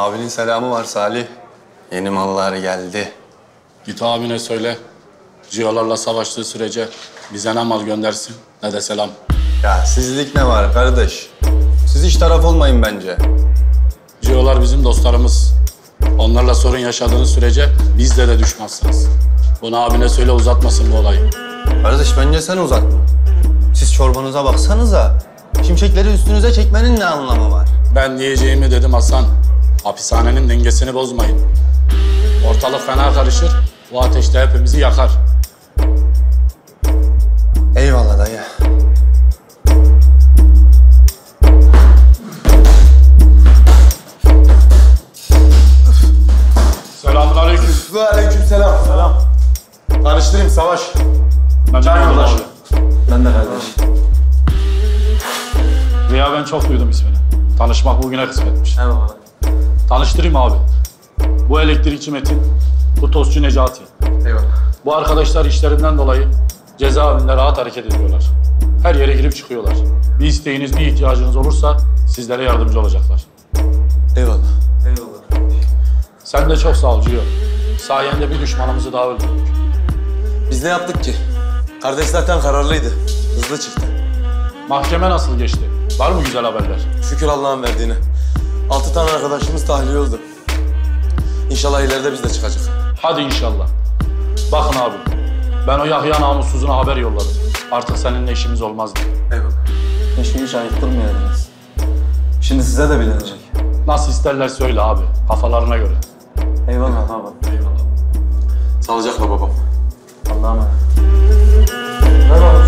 Abinin selamı var Salih. Yeni mallar geldi. Git abine söyle. Cio'larla savaştığı sürece bize ne mal göndersin ne de selam. Ya sizlik ne var kardeş? Siz hiç taraf olmayın bence. Cio'lar bizim dostlarımız. Onlarla sorun yaşadığınız sürece bizle de düşmezsiniz. Bunu abine söyle uzatmasın bu olayı. Kardeş bence sen uzatma. Siz çorbanıza baksanıza. Şimşekleri üstünüze çekmenin ne anlamı var? Ben diyeceğimi dedim Hasan. Hapishanenin dengesini bozmayın. Ortalık fena karışır. Bu ateş de hepimizi yakar. Eyvallah dayı. Selamünaleyküm. Aleykümselam. Selam. Tanıştırayım Savaş. Can yoldaşı. Ben de kardeş. Rüya ben çok duydum ismini. Tanışmak bugüne kısmetmiş. Eyvallah. Tanıştırayım abi. Bu elektrikçi Metin, bu tostçu Necati. Eyvallah. Bu arkadaşlar işlerinden dolayı cezaevinde rahat hareket ediyorlar. Her yere girip çıkıyorlar. Bir isteğiniz, bir ihtiyacınız olursa sizlere yardımcı olacaklar. Eyvallah. Eyvallah. Sen de çok sağ ol Cio. Sayende bir düşmanımızı daha öldürdük. Biz ne yaptık ki? Kardeş zaten kararlıydı. Hızlı çıktı. Mahkeme nasıl geçti? Var mı güzel haberler? Şükür Allah'ın verdiğine. 6 tane arkadaşımız tahliye oldu. İnşallah ileride biz de çıkacak. Hadi inşallah. Bakın abi, ben o Yahya namussuzuna haber yolladım. Artık seninle işimiz olmazdı. Eyvallah. Keşke hiç ayıktırmayaydınız. Şimdi size de bilinecek. Nasıl isterler söyle abi, kafalarına göre. Eyvallah babam. Eyvallah. Sağlıcakla babam. Allah'a emanet. Merhaba.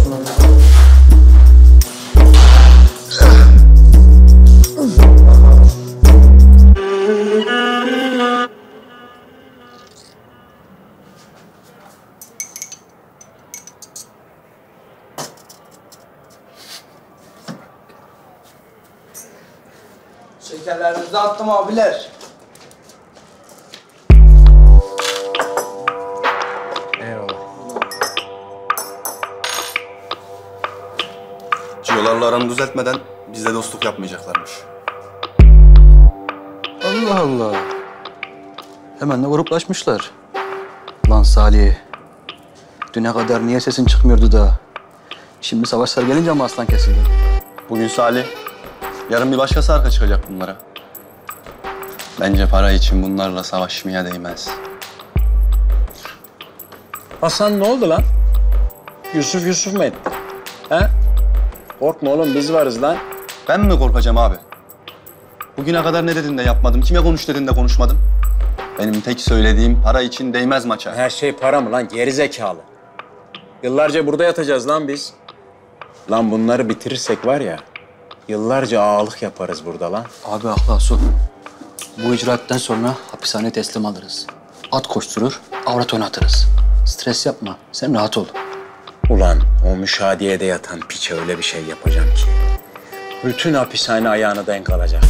Şekerlerimizi attım abiler. Eyvallah. Cio'larla aramı düzeltmeden bizle dostluk yapmayacaklarmış. Allah Allah. Hemen de gruplaşmışlar. Lan Salih. Düne kadar niye sesin çıkmıyordu da? Şimdi savaşlar gelince mi aslan kesildi? Bugün Salih. Yarın bir başkası arka çıkacak bunlara. Bence para için bunlarla savaşmaya değmez. Hasan ne oldu lan? Yusuf mu etti? He? Korkma oğlum biz varız lan. Ben mi korkacağım abi? Bugüne kadar ne dedin de yapmadım, kime konuş dedin de konuşmadım. Benim tek söylediğim para için değmez maça. Her şey para mı lan gerizekalı? Yıllarca burada yatacağız lan biz. Lan bunları bitirirsek var ya... Yıllarca ağalık yaparız burada lan. Abi aklı Hasan. Bu icraatten sonra hapishane teslim alırız. At koşturur, avrat oynatırız. Stres yapma, sen rahat ol. Ulan o müşahediyede yatan piçe öyle bir şey yapacağım ki... bütün hapishane ayağını denk alacak.